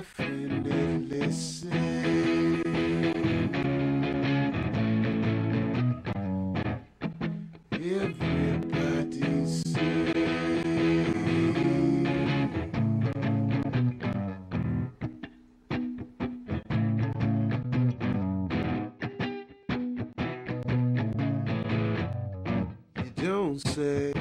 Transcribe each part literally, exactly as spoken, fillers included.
my friend and listen. Everybody sing. You don't say.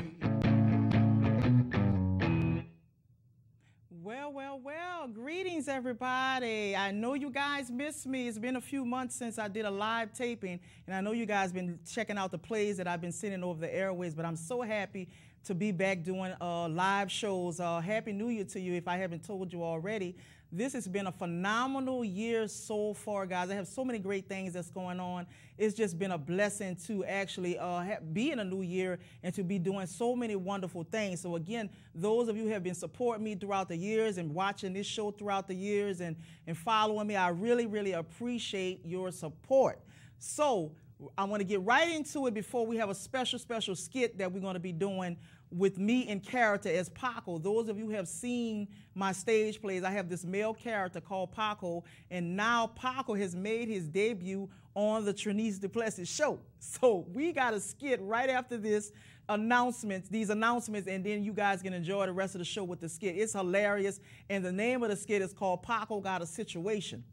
Everybody, I know you guys miss me. It's been a few months since I did a live taping, and I know you guys been checking out the plays that I've been sending over the airways, but I'm so happy to be back doing uh, live shows. Uh, Happy New Year to you if I haven't told you already. This has been a phenomenal year so far, guys. I have so many great things that's going on. It's just been a blessing to actually uh, be in a new year and to be doing so many wonderful things. So again, those of you who have been supporting me throughout the years and watching this show throughout the years and, and following me, I really, really appreciate your support. So I want to get right into it before we have a special, special skit that we're going to be doing with me in character as Paco. Those of you who have seen my stage plays, I have this male character called Paco, and now Paco has made his debut on the Trinese Duplessis show. So we got a skit right after this announcements, these announcements, and then you guys can enjoy the rest of the show with the skit. It's hilarious, and the name of the skit is called Paco Got a Situation.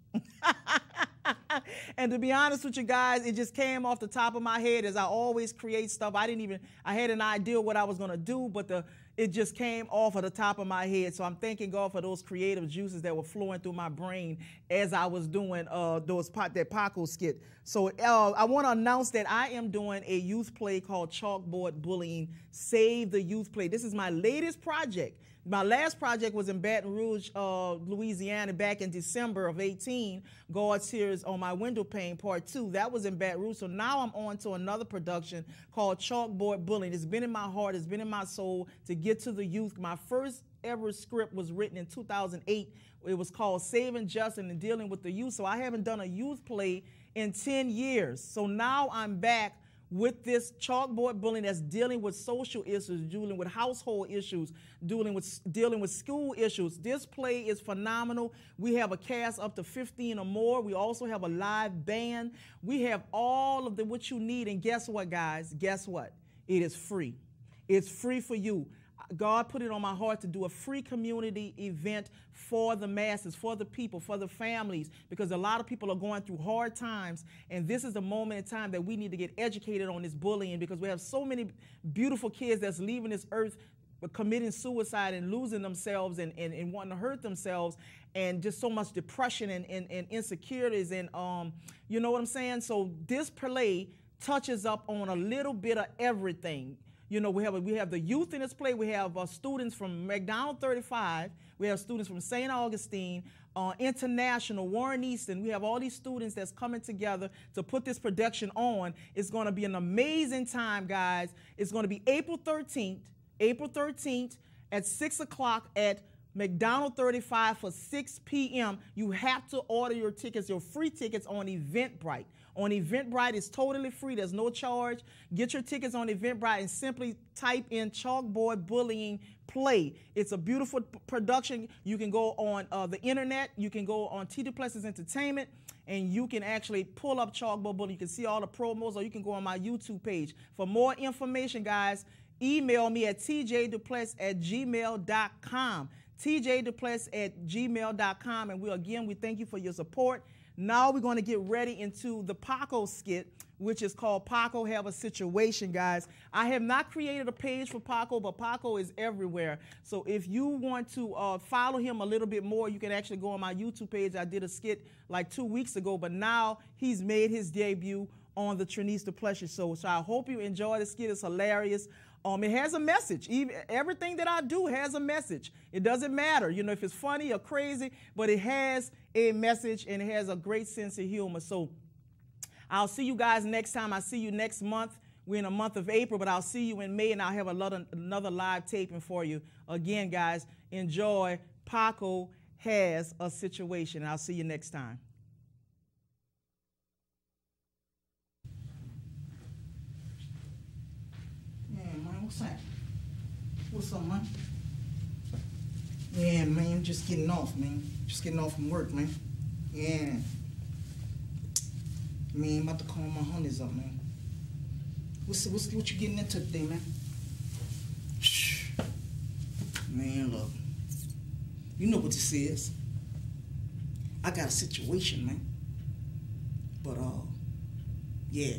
And to be honest with you guys, it just came off the top of my head as I always create stuff. I didn't even, I had an idea what I was going to do, but the, it just came off of the top of my head. So I'm thanking God for those creative juices that were flowing through my brain as I was doing uh, those that Paco skit. So uh, I want to announce that I am doing a youth play called Chalkboard Bullying, Save the Youth play. This is my latest project. My last project was in Baton Rouge, uh, Louisiana, back in December of eighteen, God's Tears on My Window Pane Part two. That was in Baton Rouge, so now I'm on to another production called Chalkboard Bullying. It's been in my heart, it's been in my soul to get to the youth. My first ever script was written in two thousand eight. It was called Saving Justin and Dealing with the Youth, so I haven't done a youth play in ten years. So now I'm back with this Chalkboard Bullying that's dealing with social issues, dealing with household issues, dealing with dealing with school issues. This play is phenomenal. We have a cast up to fifteen or more. We also have a live band. We have all of the what you need. And guess what, guys? Guess what? It is free. It's free for you. God put it on my heart to do a free community event for the masses, for the people, for the families, because a lot of people are going through hard times, and this is the moment in time that we need to get educated on this bullying, because we have so many beautiful kids that's leaving this earth committing suicide and losing themselves and, and, and wanting to hurt themselves, and just so much depression and, and, and insecurities, and um, you know what I'm saying? So this play touches up on a little bit of everything. You know, we have, we have the youth in this play. We have uh, students from McDonald's thirty-five. We have students from Saint Augustine, uh, International, Warren Easton. We have all these students that's coming together to put this production on. It's going to be an amazing time, guys. It's going to be April thirteenth, April thirteenth at six o'clock at McDonald's thirty-five for six p m You have to order your tickets, your free tickets on Eventbrite. On Eventbrite, it's totally free. There's no charge. Get your tickets on Eventbrite and simply type in Chalkboard Bullying Play. It's a beautiful production. You can go on uh, the internet. You can go on T. DuPlessis Entertainment, and you can actually pull up Chalkboard Bullying. You can see all the promos, or you can go on my YouTube page. For more information, guys, email me at t j duplessis at gmail dot com. t j duplessis at gmail dot com. And we again, we thank you for your support. Now we're going to get ready into the Paco skit, which is called Paco Have a Situation, guys. I have not created a page for Paco, but Paco is everywhere. So if you want to uh, follow him a little bit more, you can actually go on my YouTube page. I did a skit like two weeks ago, but now he's made his debut on the Trinese Duplessis show. So I hope you enjoy the skit. It's hilarious. Um, it has a message. Even, everything that I do has a message. It doesn't matter, you know, if it's funny or crazy, but it has a message and it has a great sense of humor. So I'll see you guys next time. I'll see you next month. We're in a month of April, but I'll see you in May, and I'll have a lot of, another live taping for you. Again, guys, enjoy Paco Has a Situation. I'll see you next time. What's up, man? Yeah, man, just getting off, man. Just getting off from work, man. Yeah. Man, about to call my honeys up, man. What's, what's what you getting into today, man? Shh. Man, look. You know what this is. I got a situation, man. But, uh, yeah.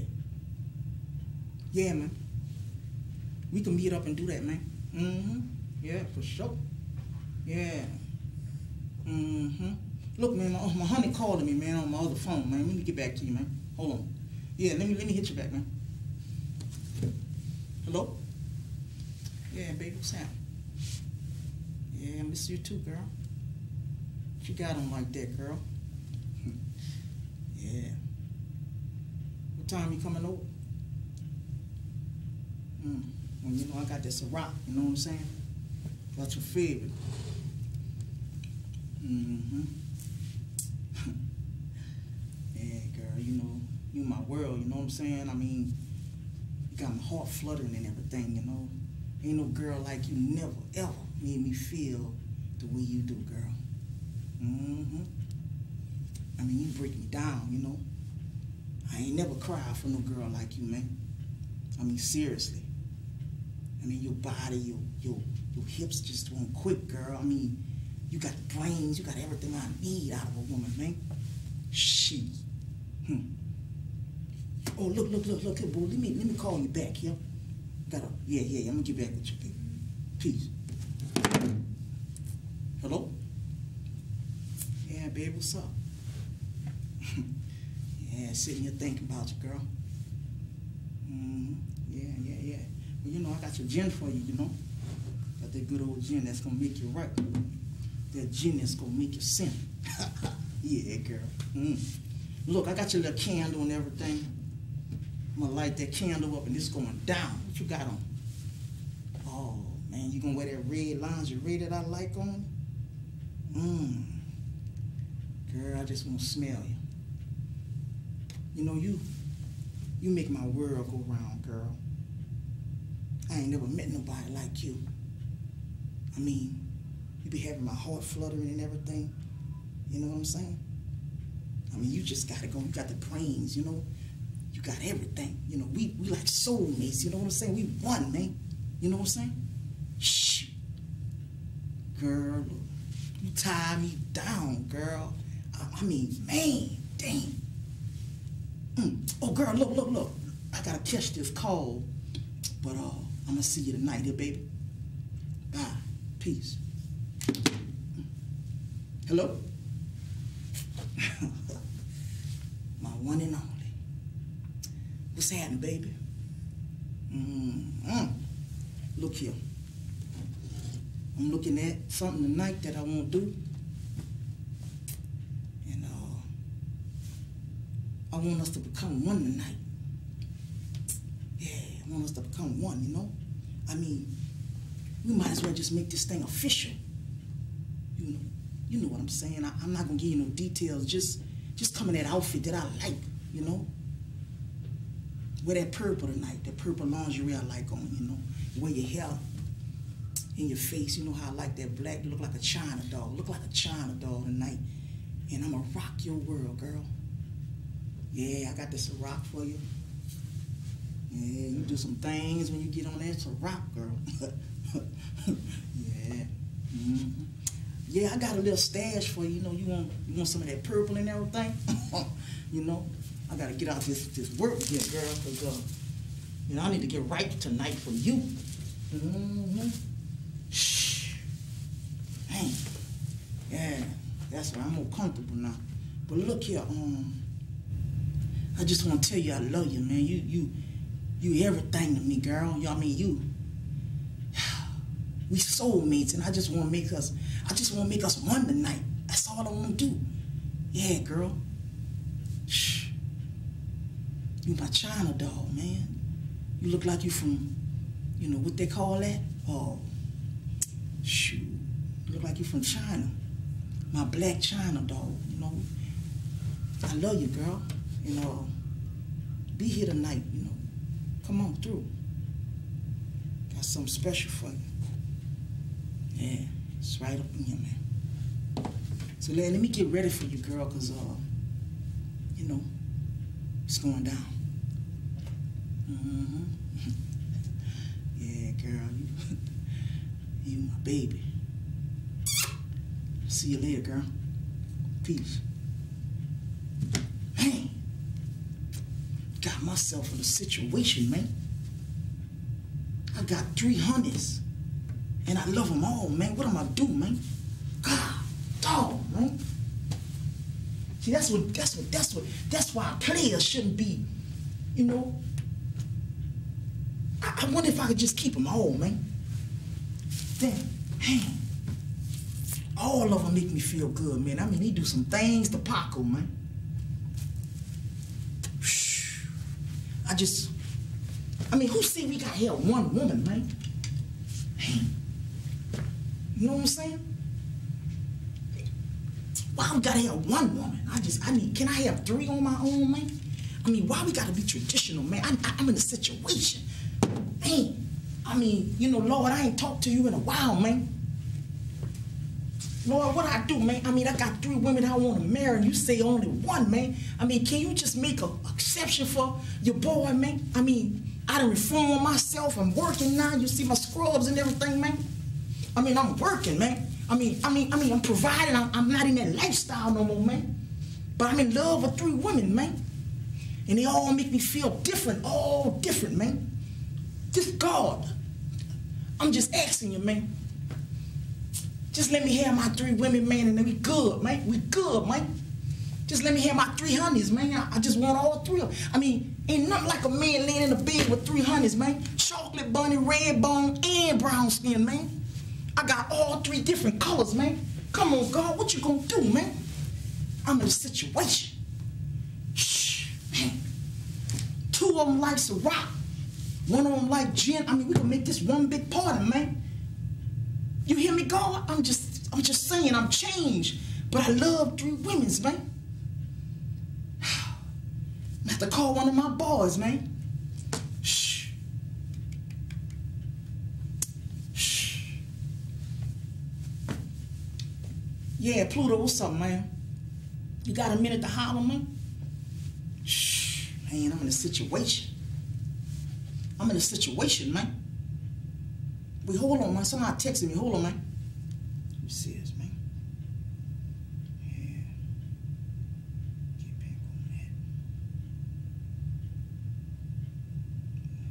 Yeah, man. We can meet up and do that, man. Mm-hmm. Yeah, for sure. Yeah. Mm-hmm. Look, man, my, my honey called me, man, on my other phone, man. Let me get back to you, man. Hold on. Yeah, let me let me hit you back, man. Hello? Yeah, baby, what's happening? Yeah, I miss you too, girl. You got him like that, girl. Yeah. What time you coming over? Mm. Well, you know, I got this rock, you know what I'm saying? That's your favorite. Mm-hmm. Yeah, girl, you know, you my world, you know what I'm saying? I mean, you got my heart fluttering and everything, you know? Ain't no girl like you never, ever made me feel the way you do, girl. Mm-hmm. I mean, you break me down, you know? I ain't never cried for no girl like you, man. I mean, seriously. I mean, your body, your, your, your hips just won't quit, girl. I mean, you got the brains, you got everything I need out of a woman, man. She. Hmm. Oh, look, look, look, look, boy. Let me, let me call you back, yeah? Got a, yeah, yeah, yeah, I'm gonna get back with you, baby. Peace. Hello? Yeah, babe, what's up? Yeah, sitting here thinking about you, girl. Mm-hmm. Yeah, yeah, yeah. Well, you know, I got your gin for you, you know? Got that good old gin that's gonna make you right. That gin that's gonna make you sin. Yeah, girl. Mm. Look, I got your little candle and everything. I'm gonna light that candle up and it's going down. What you got on? Oh, man, you gonna wear that red lingerie that I like on? Mmm. Girl, I just wanna smell you. You know, you, you make my world go round, girl. I ain't never met nobody like you. I mean, you be having my heart fluttering and everything. You know what I'm saying? I mean, you just gotta go. You got the brains, you know? You got everything. You know, we, we like soulmates, you know what I'm saying? We one, man. You know what I'm saying? Shh. Girl, look, you tie me down, girl. I, I mean, man, damn. Mm. Oh, girl, look, look, look. I gotta catch this call, but uh, I'm gonna see you tonight here, baby. Bye. Peace. Hello? My one and only. What's happening, baby? Mm-hmm. Look here. I'm looking at something tonight that I won't do. And uh, I want us to become one tonight. Yeah, I want us to become one, you know? I mean, we might as well just make this thing official. You know? You know what I'm saying? I, I'm not gonna give you no details. Just, just come in that outfit that I like, you know? Wear that purple tonight, that purple lingerie I like on, you know? Wear your hair in your face. You know how I like that black? You look like a China doll. Look like a China doll tonight. And I'm gonna rock your world, girl. Yeah, I got this rock for you. Yeah, you do some things when you get on there. It's a rock, girl. Yeah. Mm-hmm. Yeah, I got a little stash for you, you know, you want you want some of that purple and everything? You know, I gotta get out this this work here, girl, because uh, you know, I need to get right tonight from you. Mm-hmm. Shh. Dang. Yeah, that's why I'm more comfortable now. But look here, um, I just wanna tell you I love you, man. You you you everything to me, girl. You I mean you. We soulmates, and I just want to make us, I just want to make us one tonight. That's all I want to do. Yeah, girl. Shh. You my China doll, man. You look like you from, you know, what they call that? Oh, shoot. You look like you from China. My black China doll, you know. I love you, girl. And uh, be here tonight, you know. Come on through. Got something special for you. Yeah. It's right up in here, man. So let, let me get ready for you, girl, because, uh, you know, it's going down. Mm-hmm. Yeah, girl, you, you my baby. See you later, girl. Peace. Man, got myself in a situation, man. I got three hundreds, and I love them all, man. What am I do, man? God, dog, man. See, that's what, that's what, that's what, that's why players shouldn't be, you know. I, I wonder if I could just keep them all, man. Damn, damn. All of them make me feel good, man. I mean, he do some things to Paco, man. I just, I mean, who said we got here one woman, man? Damn. You know what I'm saying? Why we gotta have one woman? I just, I mean, can I have three on my own, man? I mean, why we gotta be traditional, man? I, I, I'm in a situation. Man, I mean, you know, Lord, I ain't talked to you in a while, man. Lord, what I do, man? I mean, I got three women I want to marry, and you say only one, man. I mean, can you just make an exception for your boy, man? I mean, I done reformed myself. I'm working now. You see my scrubs and everything, man. I mean, I'm working, man. I mean, I mean, I mean, I'm providing. I'm, I'm not in that lifestyle no more, man. But I'm in love with three women, man. And they all make me feel different, all different, man. Just God, I'm just asking you, man. Just let me have my three women, man, and then we good, man. We good, man. Just let me have my three honeys, man. I, I just want all three of them. I mean, ain't nothing like a man laying in a bed with three honeys, man. Chocolate bunny, red bone, and brown skin, man. I got all three different colors, man. Come on, God, what you gonna do, man? I'm in a situation. Shh, man. Two of them like Ciroc. One of them like gin. I mean, we can make this one big party, man. You hear me, God? I'm just, I'm just saying, I'm changed. But I love three women's, man. I have to call one of my boys, man. Shh. Shh. Yeah, Pluto, what's up, man? You got a minute to holler, man? Shh. Man, I'm in a situation. I'm in a situation, man. Wait, hold on, man. Somebody texted me. Hold on, man. Let me see this, man. Yeah. Get back on that.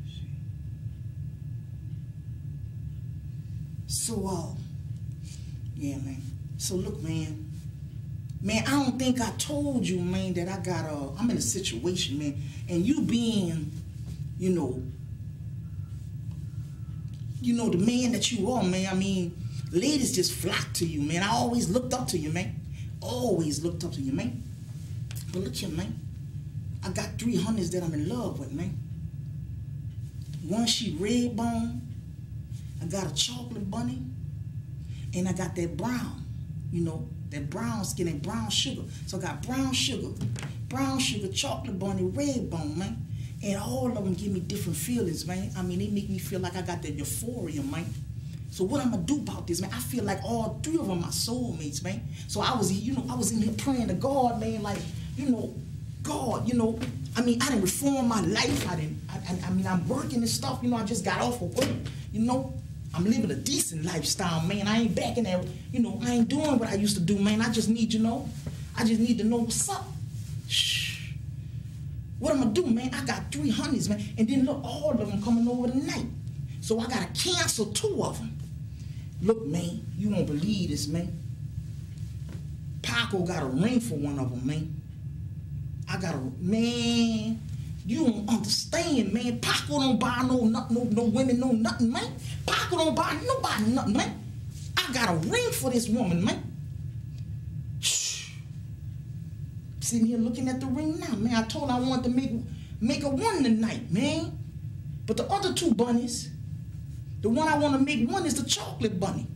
Let's see. So, uh, yeah, man. So, look, man. Man, I don't think I told you, man, that I got, uh, I'm in a situation, man. And you being, you know, you know, the man that you are, man, I mean, ladies just flock to you, man. I always looked up to you, man. Always looked up to you, man. But look here, man. I got three hundreds that I'm in love with, man. One, she red bone. I got a chocolate bunny. And I got that brown, you know, that brown skin and brown sugar. So I got brown sugar, brown sugar, chocolate bunny, red bone, man. And all of them give me different feelings, man. I mean, they make me feel like I got that euphoria, man. So what I'm gonna do about this, man? I feel like all three of them are soulmates, man. So I was, you know, I was in here praying to God, man, like, you know, God, you know, I mean, I didn't reform my life. I didn't, I, I, I mean, I'm working and stuff, you know, I just got off of work, you know. I'm living a decent lifestyle, man. I ain't back in that, you know, I ain't doing what I used to do, man. I just need, you know, I just need to know what's up. Shh. What I'm gonna do, man? I got three honeys, man. And then look, all of them coming over tonight. So I gotta cancel two of them. Look, man, you won't believe this, man. Paco got a ring for one of them, man. I got a, man, you don't understand, man. Paco don't buy no, no, no women, no nothing, man. Paco don't buy nobody nothing, man. I got a ring for this woman, man. Sitting here looking at the ring now, man. I told her I wanted to make, make a one tonight, man. But the other two bunnies, the one I want to make one is the chocolate bunny.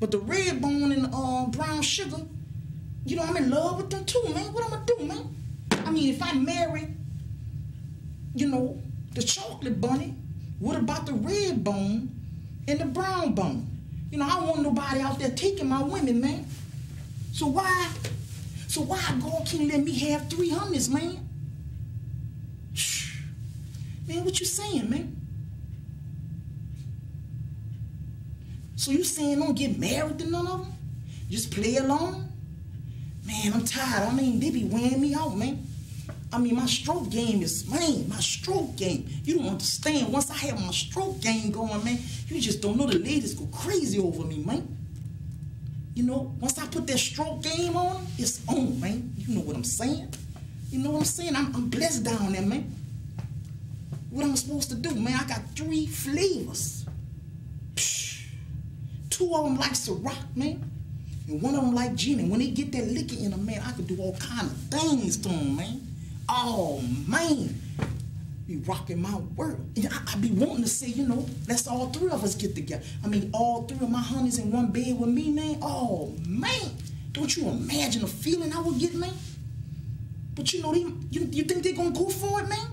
But the red bone and uh, brown sugar, you know, I'm in love with them too, man. What I'm going to do, man? I mean, if I marry, you know, the chocolate bunny, what about the red bone and the brown bone? You know, I don't want nobody out there taking my women, man. So why, so why God can't let me have three hummus, man? Man, what you saying, man? So you saying don't get married to none of them? Just play along? Man, I'm tired. I mean, they be wearing me out, man. I mean, my stroke game is, man, my stroke game. You don't understand. Once I have my stroke game going, man, you just don't know, the ladies go crazy over me, man. You know, once I put that stroke game on, it's on, man. You know what I'm saying? You know what I'm saying? I'm, I'm blessed down there, man. What am I supposed to do, man? I got three flavors. Psh, two of them like Ciroc, man. And one of them like gin. And when they get that liquor in them, man, I could do all kind of things to them, man. Oh, man. Be rocking my world. And I, I be wanting to say, you know, let's all three of us get together. I mean, all three of my honeys in one bed with me, man. Oh, man. Don't you imagine the feeling I would get, man? But you know, they, you, you think they're going to go for it, man?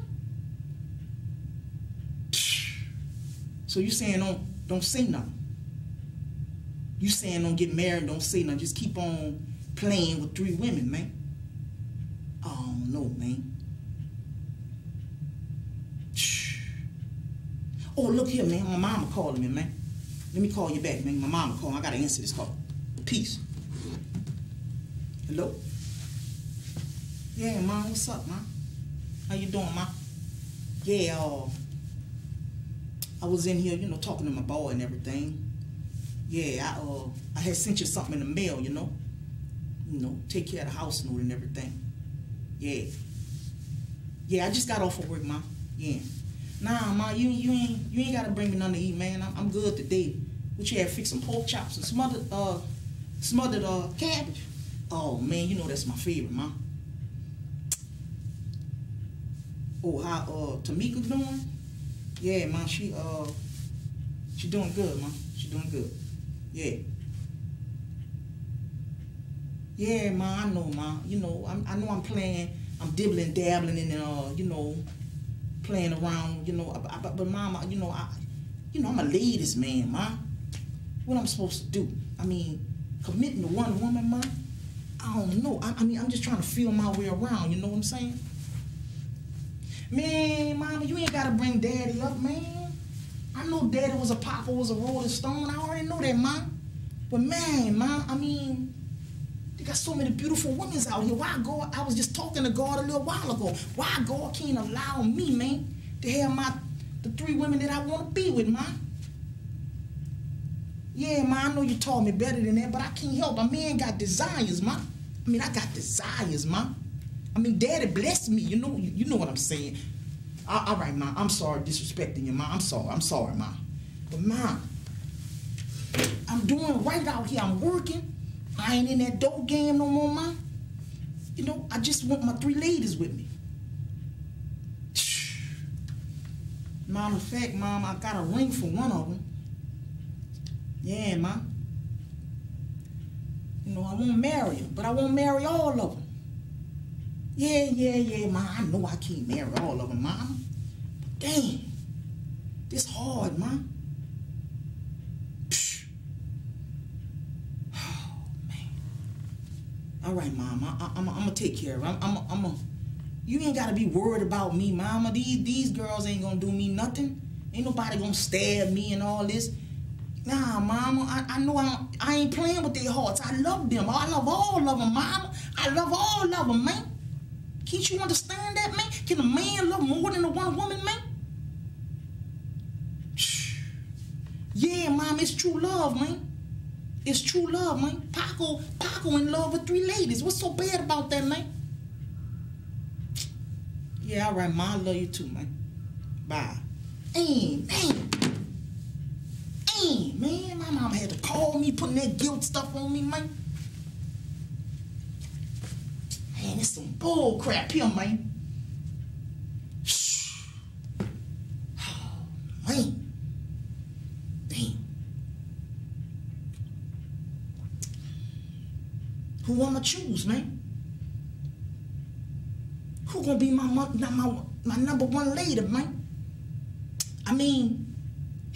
So you saying don't, don't say nothing. You saying don't get married, don't say nothing. Just keep on playing with three women, man. Oh, no, man. Oh, look here, man. My mama calling me, man. Let me call you back, man. My mama calling. I got to answer this call. Peace. Hello? Yeah, Mom, what's up, Mom? How you doing, Mom? Yeah, uh... I was in here, you know, talking to my boy and everything. Yeah, I uh, I had sent you something in the mail, you know. You know, take care of the house note and everything. Yeah. Yeah, I just got off of work, Ma. Yeah. Nah, Ma, you you ain't you ain't gotta bring me nothing to eat, man. I'm, I'm good today. What you had? Fix some pork chops and smothered uh smothered uh cabbage. Oh man, you know that's my favorite, Ma. Oh, how uh Tamika doing? Yeah, Ma, she, uh, she doing good, Ma. She doing good. Yeah. Yeah, Ma, I know, Ma. You know, I'm, I know I'm playing, I'm dibbling, dabbling, and, uh, you know, playing around, you know. I, I, but, but, Mama, you know, I, you know, I'm a ladies man, Ma. What I'm supposed to do? I mean, committing to one woman, Ma? I don't know. I, I mean, I'm just trying to feel my way around, you know what I'm saying? Man, Mama, you ain't got to bring Daddy up, man. I know Daddy was a Papa, was a Rolling Stone. I already know that, Mom. But man, Mom, I mean, they got so many beautiful women out here. Why God, I was just talking to God a little while ago. Why God can't allow me, man, to have my, the three women that I want to be with, Mom? Yeah, Mom, I know you taught me better than that, but I can't help. I man got desires, Mom. I mean, I got desires, Mom. I mean, Daddy blessed me, you know, you know what I'm saying. I, all right, Ma, I'm sorry disrespecting you, Ma. I'm sorry, I'm sorry, Ma. But, Ma, I'm doing right out here. I'm working. I ain't in that dope game no more, Ma. You know, I just want my three ladies with me. Matter of fact, Mom, I got a ring for one of them. Yeah, Ma. You know, I won't marry them, but I won't marry all of them. Yeah, yeah, yeah, Ma, I know I can't marry all of them, Ma. But damn, this hard, Ma. Psh. Oh, man. All right, Mom, I, I, I'm going to take care of it. I'm, I'm, I'm gonna, you ain't got to be worried about me, Mama. These, these girls ain't going to do me nothing. Ain't nobody going to stab me and all this. Nah, Mama, I, I know I, don't, I ain't playing with their hearts. I love them. I love all of them, Mama. I love all of them, man. Can't you understand that, man? Can a man love more than a one woman, man? Yeah, Mom, it's true love, man. It's true love, man. Paco, Paco in love with three ladies. What's so bad about that, man? Yeah, all right, Mom, I love you too, man. Bye. Amen. Amen, man. My mom had to call me, putting that guilt stuff on me, man. Man, it's some bull crap here, man. Shh. Oh, man. Damn. Who I'ma choose, man? Who gonna be my, my, my, my number one lady, man? I mean,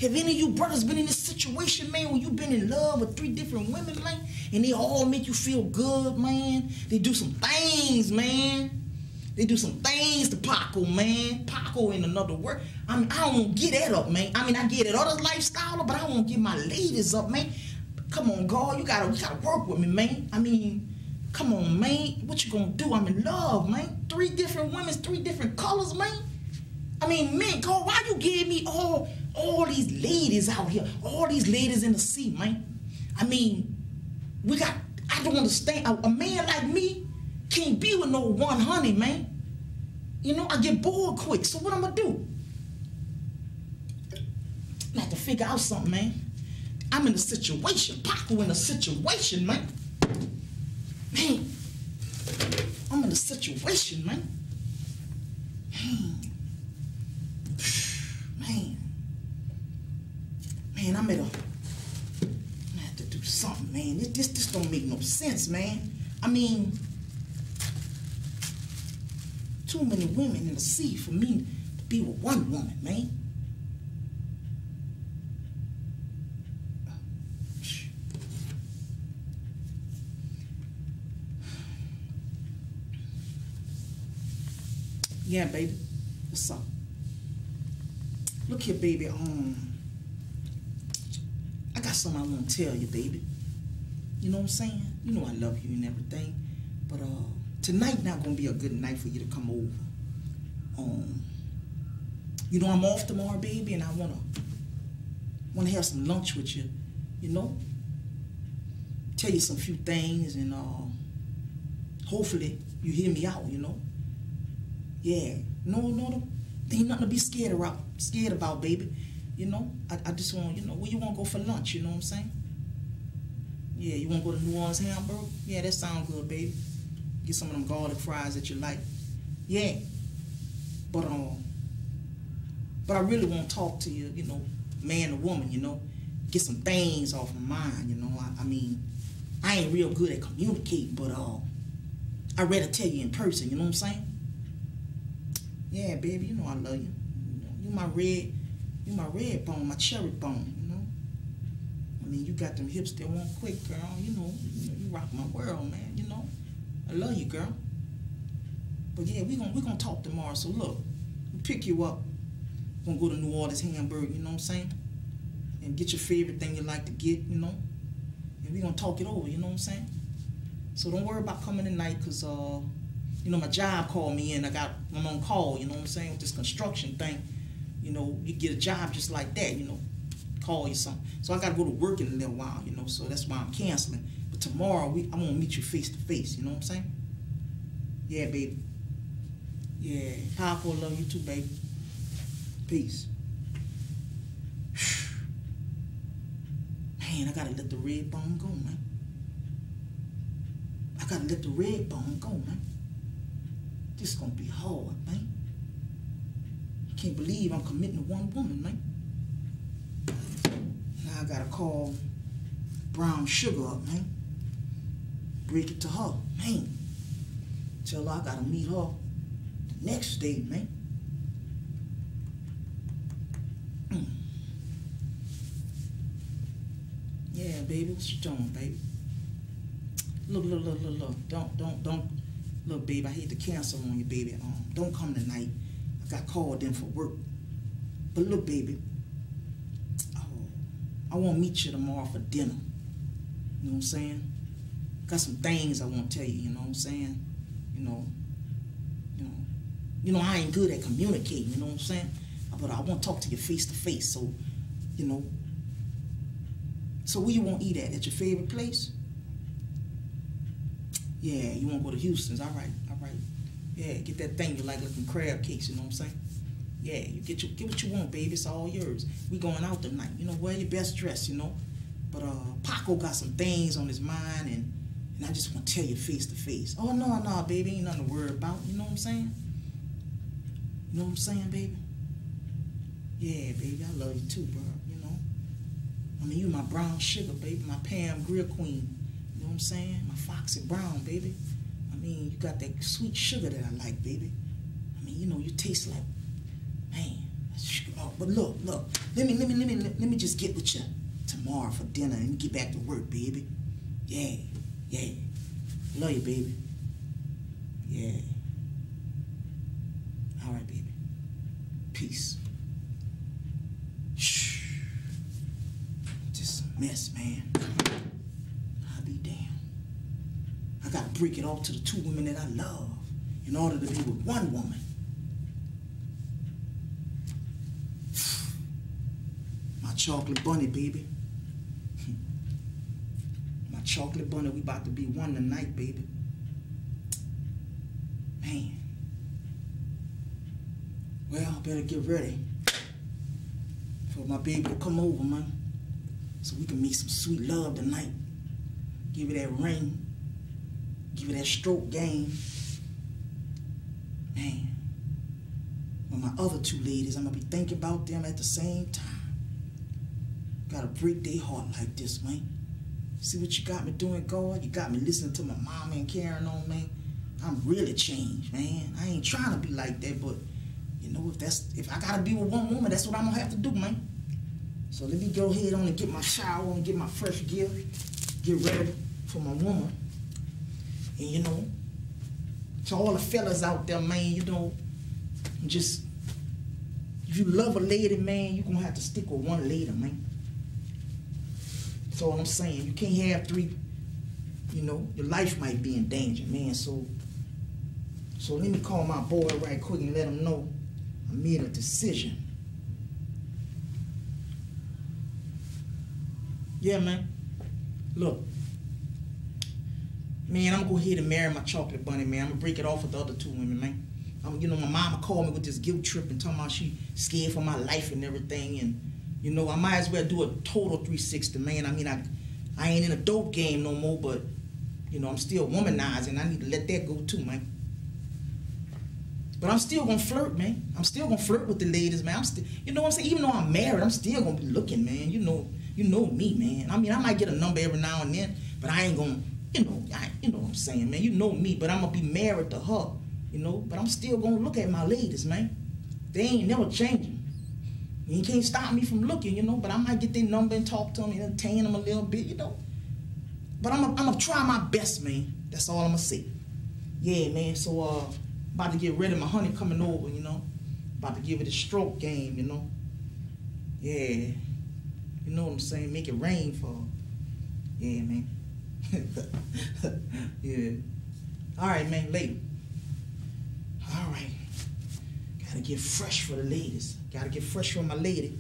Have any of you brothers been in this situation, man, where you've been in love with three different women, man, and they all make you feel good, man? They do some things, man. They do some things to Paco, man. Paco in another word. I mean, I don't get that up, man. I mean, I get that other lifestyle, but I won't get my ladies up, man. Come on, God, you gotta, you gotta work with me, man. I mean, come on, man. What you gonna do? I'm in love, man. Three different women, three different colors, man. I mean, man, God, why you give me all, all these ladies out here? All these ladies in the sea, man. I mean, we got, I don't understand. A, a man like me can't be with no one honey, man. You know, I get bored quick, so what I'm gonna do? I have to figure out something, man. I'm in a situation, Paco in a situation, man. Man, I'm in a situation, man. Man. Man, man, I'm at a, I have to do something, man. This, this, this don't make no sense, man. I mean, too many women in the sea for me to be with one woman, man. Yeah, baby, what's up? Look here, baby, um, I got something I want to tell you, baby. You know what I'm saying? You know I love you and everything, but, uh, tonight not gonna be a good night for you to come over. Um, you know I'm off tomorrow, baby, and I wanna, wanna have some lunch with you, you know? Tell you some few things, and, uh, hopefully you hear me out, you know? Yeah, no, no, no. There ain't nothing to be scared about, scared about, baby. You know, I, I just want, you know, where you want to go for lunch, you know what I'm saying? Yeah, you want to go to New Orleans Hamburg? Yeah, that sounds good, baby. Get some of them garlic fries that you like. Yeah. But, um, but I really want to talk to you, you know, man or woman, you know. Get some things off my mind, you know. I, I mean, I ain't real good at communicating, but uh, I'd rather tell you in person, you know what I'm saying? Yeah, baby, you know I love you. You my red, you my red bone, my cherry bone, you know? I mean, you got them hips that won't quit, girl, you know? You, you rock my world, man, you know? I love you, girl. But yeah, we gonna, we gonna talk tomorrow, so look, we'll pick you up. We're gonna go to New Orleans Hamburg, you know what I'm saying? And get your favorite thing you like to get, you know? And we gonna talk it over, you know what I'm saying? So don't worry about coming tonight, because, uh, you know, my job called me in. I got, I'm on call, you know what I'm saying, with this construction thing. You know, you get a job just like that, you know, call you something. So I got to go to work in a little while, you know, so that's why I'm canceling. But tomorrow, we, I'm going to meet you face to face, you know what I'm saying? Yeah, baby. Yeah, Paco, love you too, baby. Peace. Man, I got to let the red bone go, man. I got to let the red bone go, man. This is gonna be hard, man. I can't believe I'm committing to one woman, man. Now I gotta call Brown Sugar up, man. Break it to her, man. Tell her I gotta meet her the next day, man. Mm. Yeah, baby, what you doing, baby? Look, look, look, look, look. Don't, don't, don't. Look, babe, I hate to cancel on you, baby. Um, don't come tonight. I got called in for work. But look, baby, oh, I want to meet you tomorrow for dinner. You know what I'm saying? Got some things I want to tell you, you know what I'm saying? You know, you know, you know, I ain't good at communicating, you know what I'm saying? But I want to talk to you face to face, so, you know. So where you want to eat at? At your favorite place? Yeah, you want to go to Houston's, all right, all right. Yeah, get that thing you like, looking crab cakes, you know what I'm saying? Yeah, you get your, get what you want, baby, it's all yours. We going out tonight, you know, wear your best dress, you know? But uh, Paco got some things on his mind, and, and I just want to tell you face to face. Oh, no, no, baby, ain't nothing to worry about, you know what I'm saying? You know what I'm saying, baby? Yeah, baby, I love you too, bro, you know? I mean, you my brown sugar, baby, my Pam Grill queen. You know what I'm saying? My Foxy Brown, baby. I mean, you got that sweet sugar that I like, baby. I mean, you know, you taste like, man, that's, oh, But look, look, let me, let me, let me, let me just get with you tomorrow for dinner and get back to work, baby. Yeah, yeah. Love you, baby. Yeah. All right, baby. Peace. Shh. Just a mess, man. I'll be damned. I gotta break it off to the two women that I love in order to be with one woman. My chocolate bunny, baby. My chocolate bunny, we about to be one tonight, baby. Man. Well, I better get ready for my baby to come over, man. So we can make some sweet love tonight. Give her that ring. Give her that stroke game. Man. But my other two ladies, I'm gonna be thinking about them at the same time. Gotta break their heart like this, man. See what you got me doing, God? You got me listening to my mama and carrying on, man. I'm really changed, man. I ain't trying to be like that, but you know, if that's if I gotta be with one woman, that's what I'm gonna have to do, man. So let me go ahead on and get my shower and get my fresh gear, get ready for my woman. And you know, to all the fellas out there, man, you know, just if you love a lady, man, you gonna have to stick with one lady, man. That's all I'm saying. You can't have three, you know, your life might be in danger, man. So so let me call my boy right quick and let him know I made a decision. Yeah, man. Look. Man, I'm gonna go ahead and marry my chocolate bunny, man. I'm gonna break it off with the other two women, man. I'm, you know, my mama called me with this guilt trip and talking about she scared for my life and everything, and you know, I might as well do a total three sixty, man. I mean, I I ain't in a dope game no more, but, you know, I'm still womanizing. I need to let that go too, man. But I'm still going to flirt, man. I'm still going to flirt with the ladies, man. I'm still, you know what I'm saying? Even though I'm married, I'm still going to be looking, man. You know you know me, man. I mean, I might get a number every now and then, but I ain't going to, you know, I, you know what I'm saying, man. You know me, but I'm going to be married to her, you know. But I'm still going to look at my ladies, man. They ain't never changing. You can't stop me from looking, you know, but I might get their number and talk to them and entertain them a little bit, you know. But I'm gonna I'm try my best, man. That's all I'm gonna say. Yeah, man, so uh, about to get ready. My honey coming over, you know. About to give it a stroke game, you know. Yeah. You know what I'm saying? Make it rain for her. Yeah, man. Yeah. All right, man, later. All right. Gotta get fresh for the ladies. Gotta get fresh for my lady.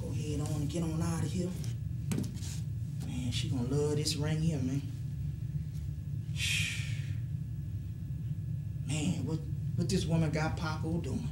Go ahead on and get on out of here. Man, she gonna love this ring here, man. Man, what, what this woman got Paco doing?